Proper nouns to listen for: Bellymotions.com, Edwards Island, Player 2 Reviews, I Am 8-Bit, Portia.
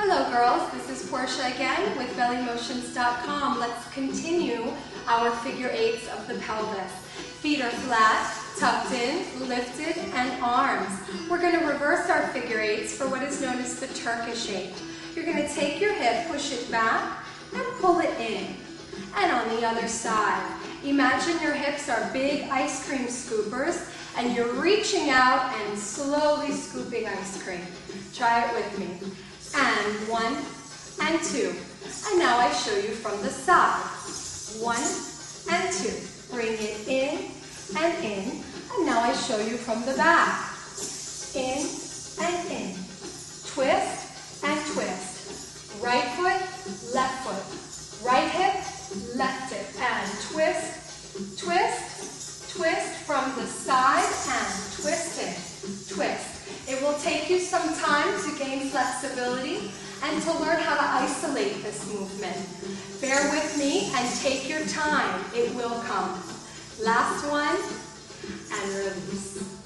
Hello girls, this is Portia again with Bellymotions.com. Let's continue our figure eights of the pelvis. Feet are flat, tucked in, lifted, and arms. We're going to reverse our figure eights for what is known as the Turkish shape. You're going to take your hip, push it back, and pull it in. And on the other side. Imagine your hips are big ice cream scoopers, and you're reaching out and slowly scooping ice cream. Try it with me. And one, and two. And now I show you from the side. One, and two. Bring it in, and in. And now I show you from the back. In, and in. Twist, and twist. Right foot, left foot. Right hip, left hip. And twist, twist, twist from the side, and twist it, twist. It will take you some time to gain flexibility and to learn how to isolate this movement. Bear with me and take your time. It will come. Last one, and release.